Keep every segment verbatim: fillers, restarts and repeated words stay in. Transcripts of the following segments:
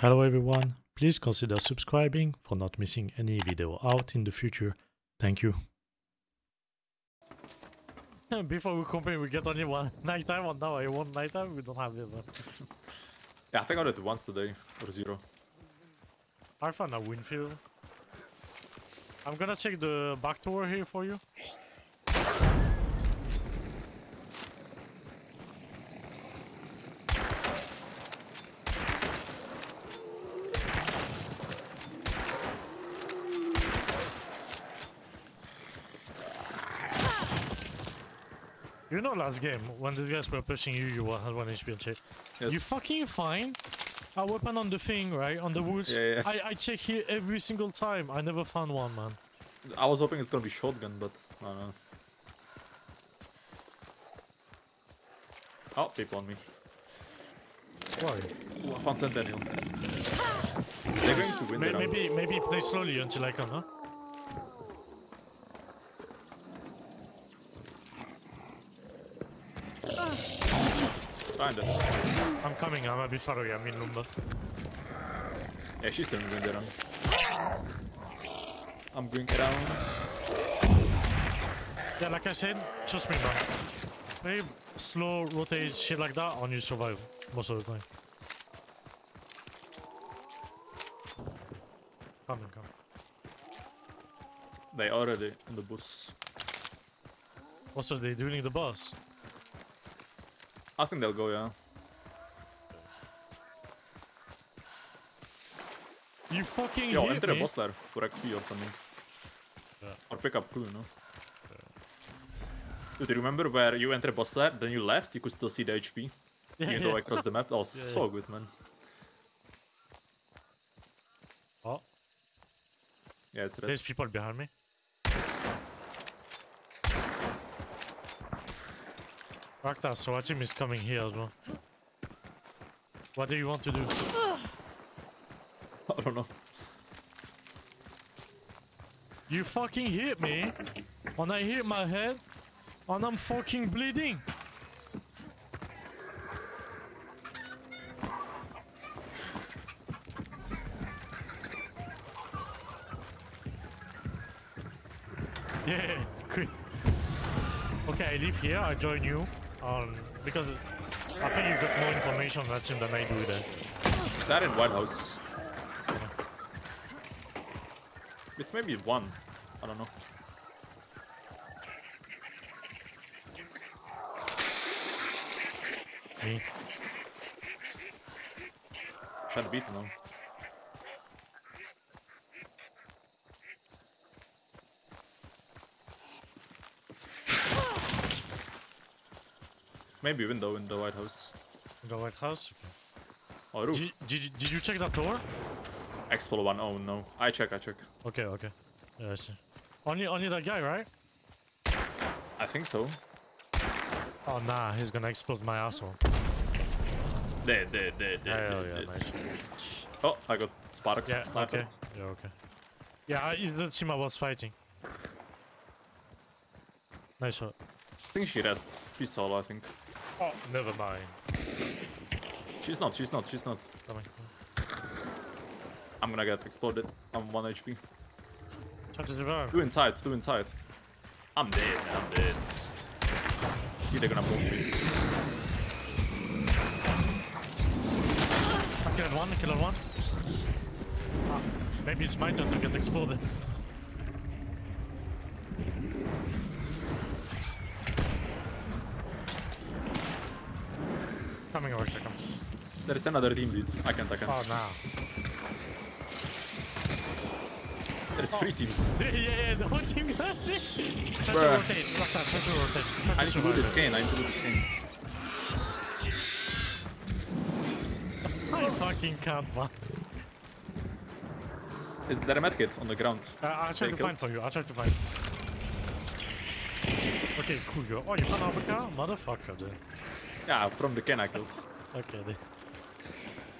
Hello everyone, please consider subscribing for not missing any video out in the future. Thank you. Before we complain, we get only one nighttime, and now I want nighttime, we don't have the other. Yeah, I think I did once today, or zero. I found a Winfield. I'm gonna check the back door here for you. You know, last game, when the guys were pushing you, you were at one H P and shit. Yes. You fucking find a weapon on the thing, right? On the woods. Yeah, yeah. I, I check here every single time. I never found one, man. I was hoping it's gonna be shotgun, but I don't know. Oh, people on me. Why? Ooh, I found Centennial. They're going to win the round. Maybe, maybe play slowly until I come, huh? I'm coming, I'm a bit far away, I'm in Lumba. Yeah, she's still going around. I'm going around. Yeah, like I said, trust me, man. Very slow rotate shit like that, and you survive most of the time. Coming, coming. They already in the bus. What are they doing in the bus? I think they'll go, yeah. You fucking Yo, hit enter me. A boss there for X P or something. Yeah. Or pick up clue, no? Yeah. Dude, you remember where you enter a boss there, then you left, you could still see the H P. Yeah, even yeah. though I crossed the map, that was yeah, so yeah. good, man. Oh. Yeah, it's red. There's people behind me. RachtaZ, so our team is coming here as well. What do you want to do? I don't know. You fucking hit me, and I hit my head, and I'm fucking bleeding. Yeah, good. Okay, I leave here, I join you. Um, because I think you got more information on that team than I do there. That in White House. Yeah. It's maybe one. I don't know. Me. Try to beat them. Maybe window in the White House. In the White House? Okay. Oh, roof. Did, did, did you check that door? Expol one, oh no. I check, I check. Okay, okay. Yeah, I see. Only, only that guy, right? I think so. Oh nah, he's gonna explode my asshole. Dead, dead, dead, dead, yeah, dead, yeah, dead. Nice. Oh, I got Sparks. Yeah, okay. Out. Yeah, okay. Yeah, it's the team I was fighting. Nice shot. I think she rests. She's solo, I think. Oh, never mind. She's not, she's not, she's not. Coming. I'm gonna get exploded. I'm one H P. Try to survive. Two inside, two inside. I'm dead, I'm dead. See, they're gonna bomb me. I killed one, I killed one. Ah, maybe it's my turn to get exploded. Coming over, check him. There is another team, dude. I can't, I can't. Oh, no. There's oh. three teams. yeah, yeah, the whole team got it. Try to rotate. Rock that, try to rotate. Try to I need to do this cane, I need to do this cane. I fucking can't, man. Is there a medkit on the ground? Uh, I'll try Take to find it. for you, I'll try to find. Okay, cool, yo. Oh, you found Uppercut? Motherfucker, dude. Yeah, from the can I killed. Okay, there.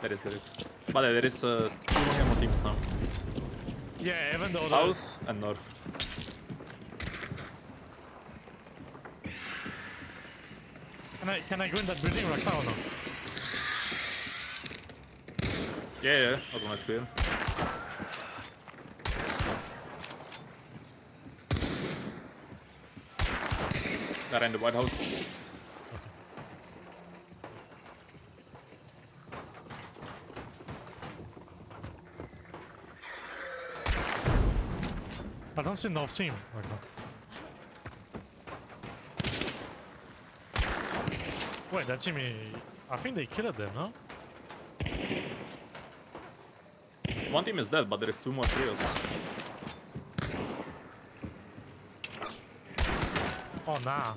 there is, there is. But uh, there is uh, two more teams now. Yeah, even though South and North. Can I can I go in that building right now or no? Yeah, yeah, other one's clear. That end of White House. I don't see North team right now. Wait, that team, I think they killed them, no? One team is dead, but there is two more trios. Oh, nah.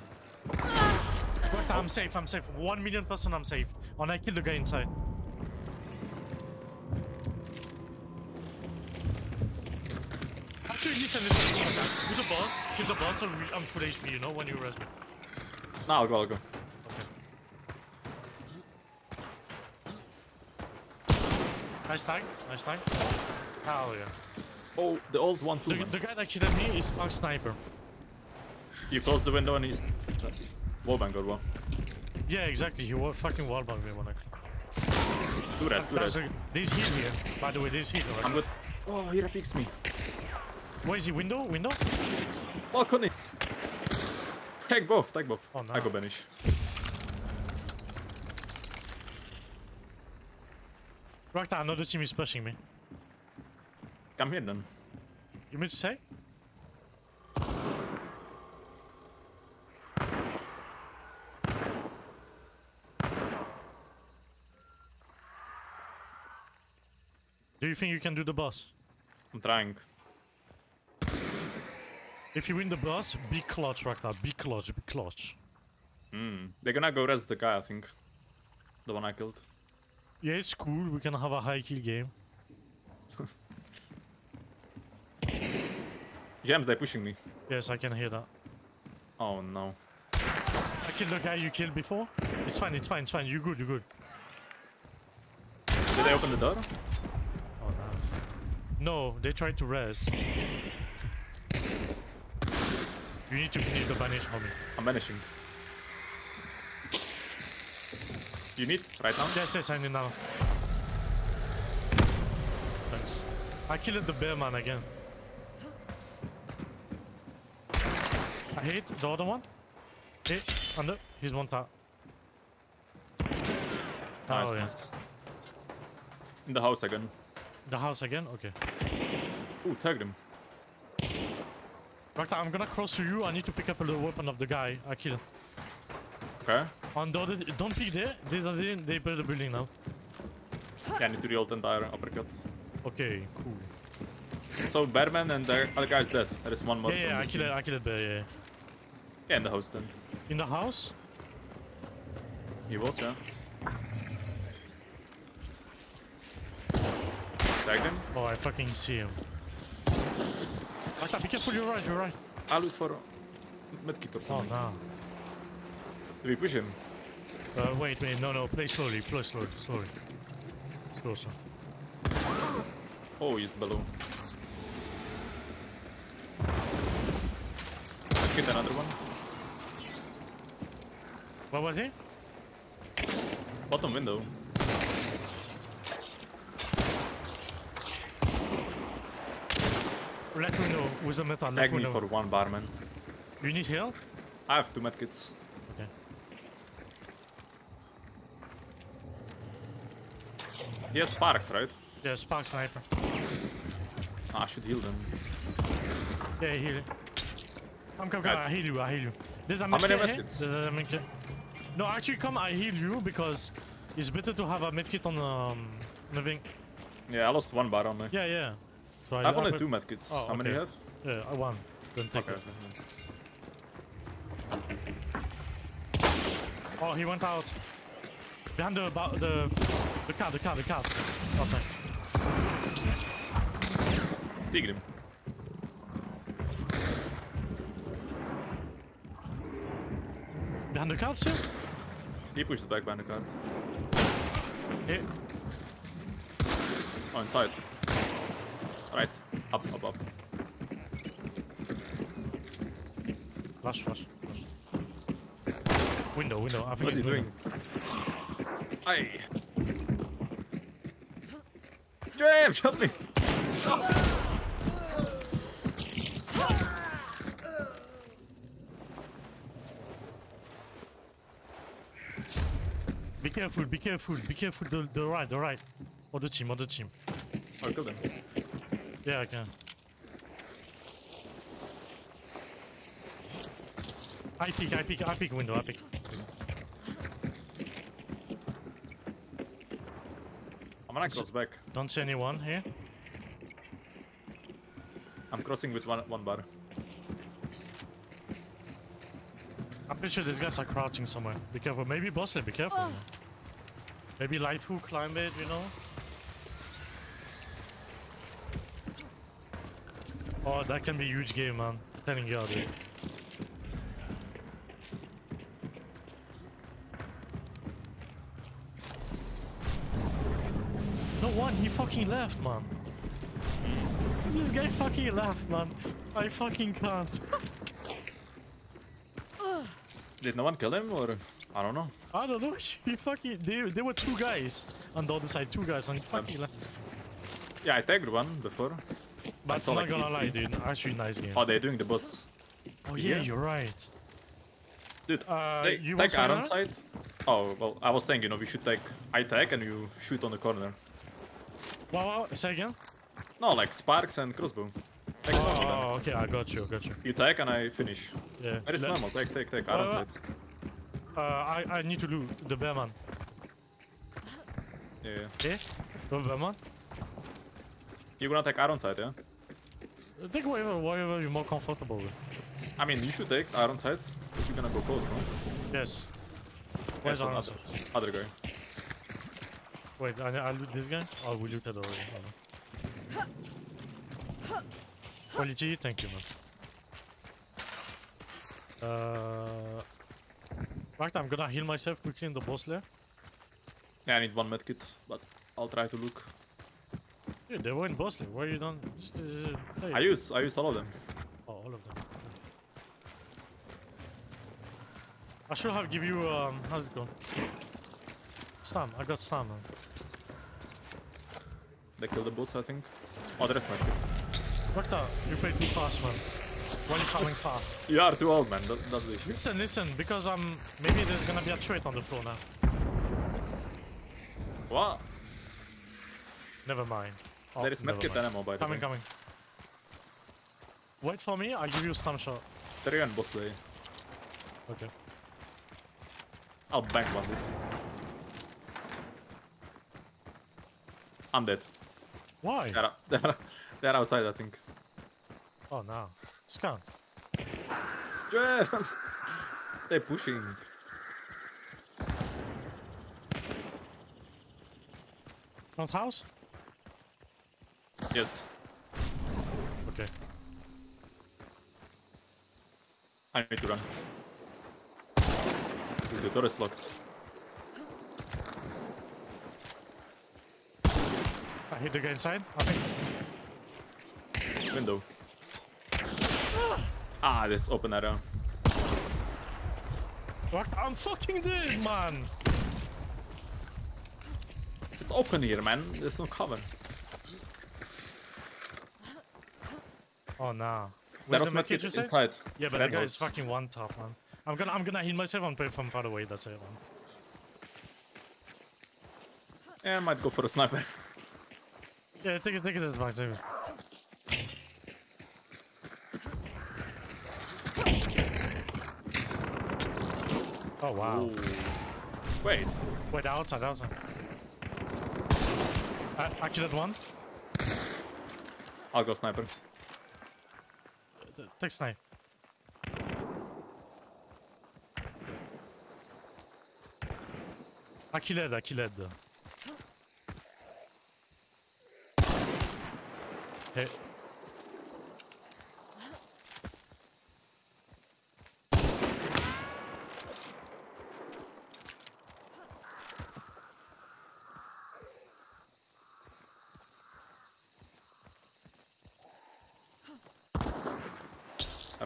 But I'm safe, I'm safe. One million percent I'm safe. And I killed the guy inside. Actually, listen, listen. Do the boss, kill the boss, and I'm full H P, you know, when you rush me. Nah, I'll go, I'll go. Nice tank, nice tank. Hell yeah. Oh, the old one too. The, the guy that killed me is Sparks Sniper. You closed the window and he's... Uh, wallbang or what? Yeah, exactly. He wa fucking wallbanged me when I... Do rest, do rest. There's heal here. By the way, there's heal already. I'm good. Oh, he re-picks me. Where is he? Window? Window? Oh, couldn't he? Tag both, tag both. Oh, no. I go banish. Rakta, another team is pushing me. Come here then. You mean to say? Do you think you can do the boss? I'm trying. If you win the boss, be clutch, Rakta. Be clutch, be clutch. Hmm. They're gonna go rest the guy, I think. The one I killed. Yeah, it's cool. We can have a high kill game. Yams, they're pushing me. Yes, I can hear that. Oh no. I killed the guy you killed before. It's fine, it's fine, it's fine. You're good, you're good. Did they open the door? Oh no. No, they tried to rest. You need to finish the banish, homie. I'm banishing. You need right now? Yes, yes, I need now. Thanks. I killed the bear man again. I hit the other one. Hit under. He's one tap. Nice, oh, nice. Yeah. In the house again. The house again? Okay. Ooh, tagged him. Rakta, I'm gonna cross to you. I need to pick up the weapon of the guy I killed. Okay. On the other, don't peek there, they, they, they build a building now. Yeah, I need to reload the entire uppercut. Okay, cool. So, Bearman and the other guy's dead. There is one more. Yeah, yeah, I killed it, I killed it, Bear, yeah. Yeah, in the house then. In the house? He was, yeah. Tagged him. Oh, I fucking see him. Be careful, you're right, you're right. I'll loot for medkit or something. Oh, no. Do we push him? Uh, wait, wait, no, no, play slowly, play slowly, slowly. Slow, sir. Oh, he's below. Hit another one. What was he? Bottom window. Left window, with the metal, left window. Tag me for one barman. You need heal? I have two medkits. Yes, Sparks, right? Yeah, Sparks Sniper. Ah, I should heal them. Yeah, heal it. Come, come, come, I, I heal you, I heal you. There's a medkit here. No, actually come, I heal you, because it's better to have a medkit on, um, on the wing. Yeah, I lost one bar on me. Yeah, yeah. So I have only two medkits. Oh, How okay. many do you have? Yeah, I won. Don't take okay. it. Oh, he went out. Behind the... the The car, the car, the car. Outside. Take him. Behind the cart, sir? He pushed back behind the cart. Here. Oh, inside. Alright. Up, up, up. Flash, flash, flash. Window, window. I think What's he doing? Aye. Damn, help me! Oh. Be careful, be careful, be careful, the, the right, the right. Or the team, or the team. Oh, kill them. Yeah, I can. I pick, I pick, I pick window, I pick. I'm gonna cross back. Don't see anyone here. I'm crossing with one one bar. I'm pretty sure these guys are crouching somewhere. Be careful. Maybe boss lane, be careful. Oh. Maybe light hook, climb it, you know? Oh, that can be a huge game, man. I'm telling you, dude. No one, he fucking left, man. This guy fucking left, man. I fucking can't. Did no one kill him, or I don't know? I don't know. He fucking there. There were two guys on the other side. Two guys on fucking um, left. Yeah, I tagged one before. But I saw, not like, gonna lie, dude. Actually, nice game. Oh, they're doing the boss. Oh yeah, yeah, you're right. Dude, uh, they you tag Iron side. Oh well, I was saying, you know, we should tag. I tag and you shoot on the corner. Wow, wow. Say again. No, like Sparks and crossbow. Take oh, oh okay, I got you, I got you. You take and I finish. Yeah. That is normal. Take, take, take. I don't see it. Uh, I, I need to loot the bearman. Yeah. Okay. The bearman. You're gonna take Iron Sight, yeah? Take whatever, whatever you're more comfortable with. I mean, you should take Iron Sights, because you're gonna go close, no? Yes. Where's yes, Iron Sight? Other guy. Wait, I, I loot this guy? Oh, we looted already. Oh, no. Quality, thank you, man. Uh, right, I'm gonna heal myself quickly in the boss lair. Yeah, I need one medkit, but I'll try to look. Yeah, they were in boss lair. Why you don't just uh, play? I use, I use all of them. Oh, all of them. I should have give you um, how's it going? Stam, I got stam. Man. They killed the boss, I think. Oh, the rest might be. Rakta, you play too fast, man. Why are you coming fast? You are too old, man. That, that's the issue. Listen, listen, because um, maybe there's gonna be a trait on the floor now. What? Never mind. Oh, there is medkit ammo, by the way. Coming, coming. Wait for me, I'll give you a stun shot. There you go, boss lane. Okay. I'll bank one, dude. I'm dead. Why? They're outside, I think. Oh no. Scan. Yeah, they're pushing. Front house? Yes. Okay. I need to run. Dude, the door is locked. I hit the guy inside, I think. Window. Ah, let's open that up. What? I'm fucking dead, man. It's open here, man. There's no cover. Oh no. That was my kid inside. Yeah, but that guy is fucking one top, man. I'm gonna, I'm gonna heal myself and play from far away. That's it, man. Yeah, I might go for a sniper. Yeah, take it, take it as my save. Oh wow. Ooh. Wait. Wait, outside, outside. I, I killed one. I'll go sniper. Take snipe. I killed, I killed. Hey.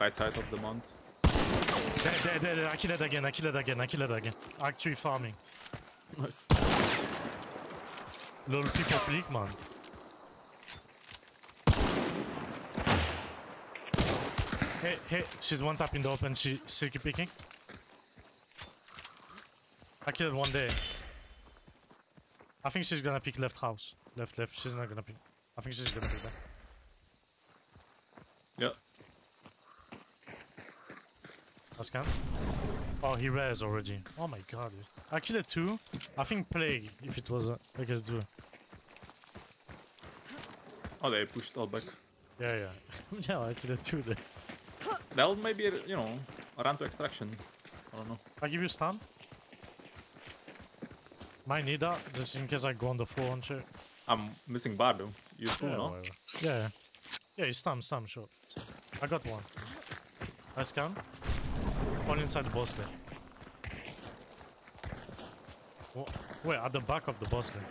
Right side of the mount. There, there, there, there. I kill it again, I kill it again, I kill it again. Actually farming. Nice. Little people fleek, man. Hey, hey, she's one tapping the open, she still keep peeking. I killed one day. I think she's gonna pick left house. Left, left, she's not gonna pick. I think she's gonna pick that. Yep. Last scan. Oh, he res already. Oh my god, dude. I killed a two. I think plague, if it was a, like a two. Oh, they pushed all back. Yeah, yeah. Yeah, I killed a two there. That'll maybe, you know, a run to extraction. I don't know. I'll give you stun. Might need that, just in case I go on the floor and shit. I'm missing bar though. You too, yeah, no? Whatever. Yeah, yeah. Yeah, it's stam, stam, shot. I got one. I scan. One inside the boss lane. Wait, at the back of the boss lane.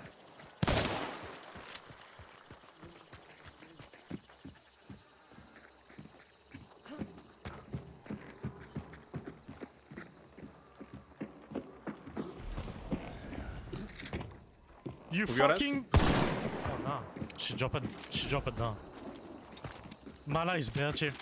You Have fucking! You oh no, she dropped it. She dropped it down. Mala is bad here.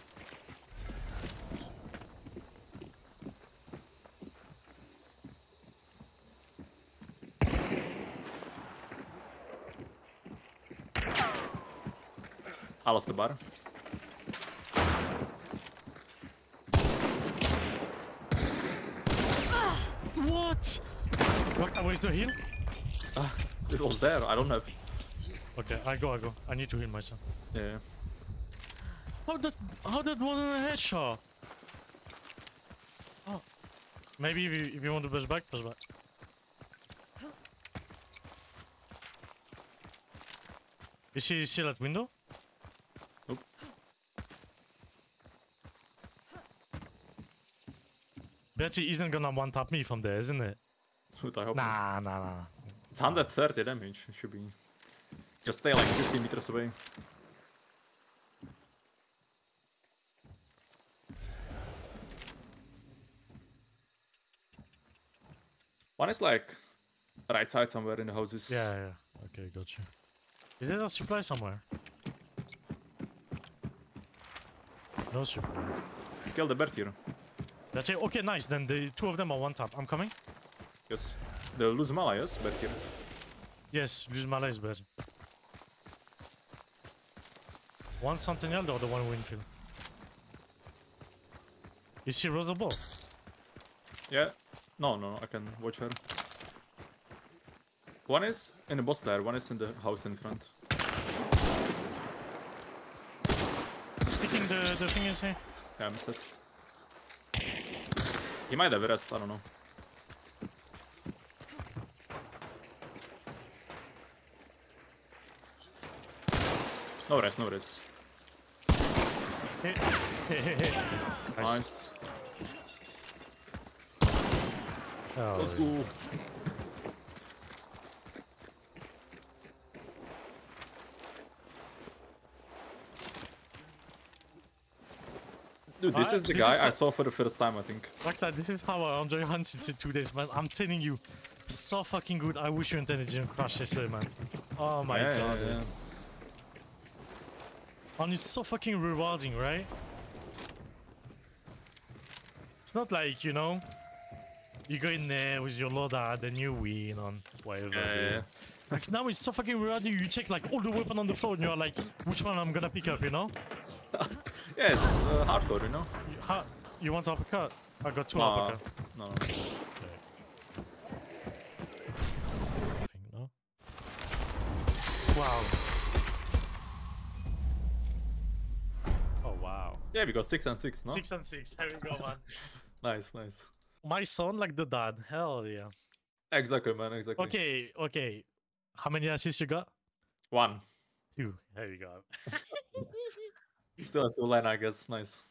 I lost the bar. Ah, what? What? Where is the heal? Ah. It was there, I don't have. Okay, I go, I go. I need to heal myself. Yeah. How that, how that wasn't a headshot? Oh. Maybe if you, if you want to push back, push back. Is he still at window? Nope. Betty isn't gonna one-tap me from there, isn't it? Dude, I hope nah, not. nah, nah, nah. It's one hundred thirty damage, it should be. Just stay like fifteen meters away. One is like right side somewhere in the houses. Yeah, yeah. Okay, gotcha. Is there a supply somewhere? No supply. Kill the bird here. That's it. Okay, nice. Then the two of them are one tap. I'm coming. Yes. The Luz Mala, yes, back here. Yes, Luz Mala is better. One Sentinel or the one Winfield? Is she rose the ball? Yeah. No, no, no, I can watch her. One is in the boss there, one is in the house in front. Sticking the, the thing is here. Yeah, I missed it. He might have rest, I don't know. No rest, no rest. Hey, hey, hey, hey. Nice. Oh, let's go. Yeah. Dude, this right, is the this guy is I saw for the first time, I think. RachtaZ, this is how I enjoy Hunt since two days, man. I'm telling you, so fucking good. I wish your internet didn't crash yesterday, man. Oh my yeah, god. Yeah, yeah. And it's so fucking rewarding, right? It's not like, you know, you go in there with your loadout, then you win on whatever. Yeah, yeah. Like now it's so fucking rewarding, you check like all the weapons on the floor and you're like, which one I'm gonna pick up, you know? Yeah, it's uh, hardcore, you know? You, ha you want uppercut? I got two uh, uppercut. No. Okay. I think no. Wow. Yeah, we got six and six, no? Six and six, here we go, man. Nice, nice. My son like the dad, hell yeah. Exactly, man, exactly. Okay, okay. How many assists you got? One. Two, there we go. Still have to line, I guess, nice.